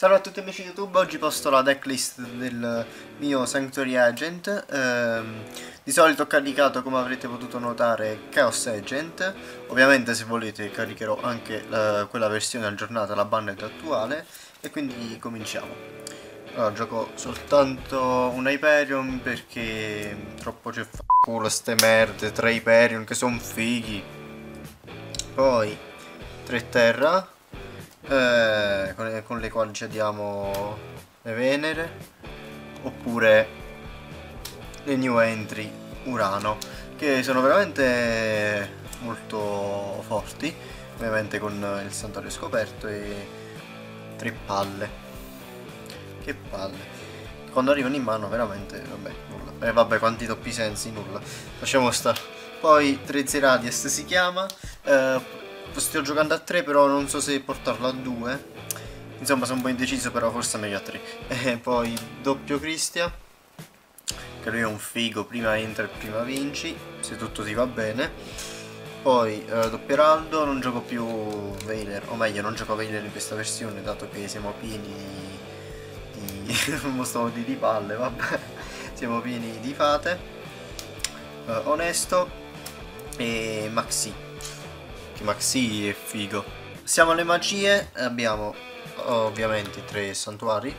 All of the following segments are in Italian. Salve a tutti amici di YouTube, oggi posto la decklist del mio Sanctuary Agent. Di solito ho caricato, come avrete potuto notare, Chaos Agent. Ovviamente se volete caricherò anche quella versione aggiornata, la banned attuale. E quindi cominciamo. Allora, gioco soltanto un Hyperion perché troppo c'è culo ste merde, tre Hyperion che son fighi. Poi tre terra, con le quali cediamo le Venere, oppure le new entry Urano, che sono veramente molto forti, ovviamente con il santuario scoperto e tre palle. Che palle, quando arrivano in mano veramente vabbè, nulla. Vabbè, quanti doppi sensi, nulla, lasciamo stare. Poi Trezzeradius si chiama, sto giocando a 3 però non so se portarlo a 2. Insomma sono un po' indeciso, però forse meglio a 3. E poi doppio Christian, che lui è un figo, prima entra e prima vinci, se tutto ti va bene. Poi doppio Eraldo, non gioco più Vayner, o meglio non gioco Vayner in questa versione dato che siamo pieni di palle, vabbè. Siamo pieni di fate. Onesto e Maxi. Maxi è figo. Siamo alle magie, abbiamo ovviamente tre santuari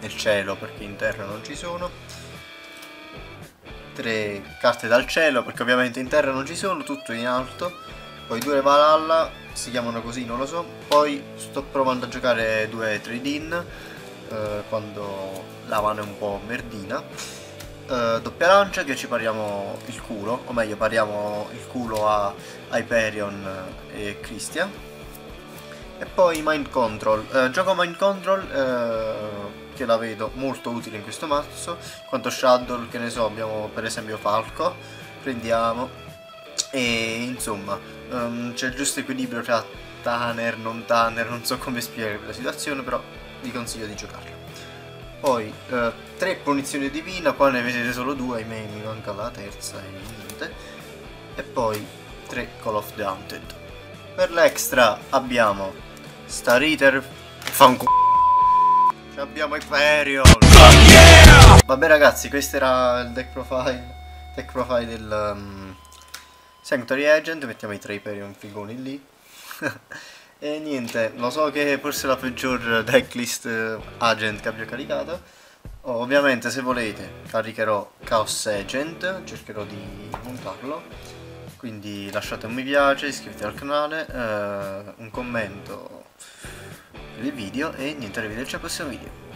nel cielo perché in terra non ci sono, tre carte dal cielo perché ovviamente in terra non ci sono, tutto in alto, poi due Valhalla, si chiamano così, non lo so. Poi sto provando a giocare due Trade In quando la mano è un po' merdina. Doppia lancia, che ci pariamo il culo, o meglio pariamo il culo a Hyperion e Christian. E poi Mind Control, gioco Mind Control che la vedo molto utile in questo mazzo, quanto Shadow, che ne so, abbiamo per esempio Falco, prendiamo, e insomma c'è il giusto equilibrio tra Tanner, non Tanner, non so come spiegare la situazione, però vi consiglio di giocarla. Poi tre Punizioni Divina, qua ne vedete solo due, ahimè mi manca la terza e niente. E poi tre Call of the Hunted. Per l'extra abbiamo Star Eater, abbiamo Hyperion. Vabbè ragazzi, questo era il deck profile del Sanctuary Agent, mettiamo i tre Hyperion figoni lì. E niente, lo so che forse è la peggior decklist agent che abbia caricato. Ovviamente se volete caricherò Chaos Agent, cercherò di montarlo. Quindi lasciate un mi piace, iscrivetevi al canale, un commento per il video e niente, arrivederci al prossimo video.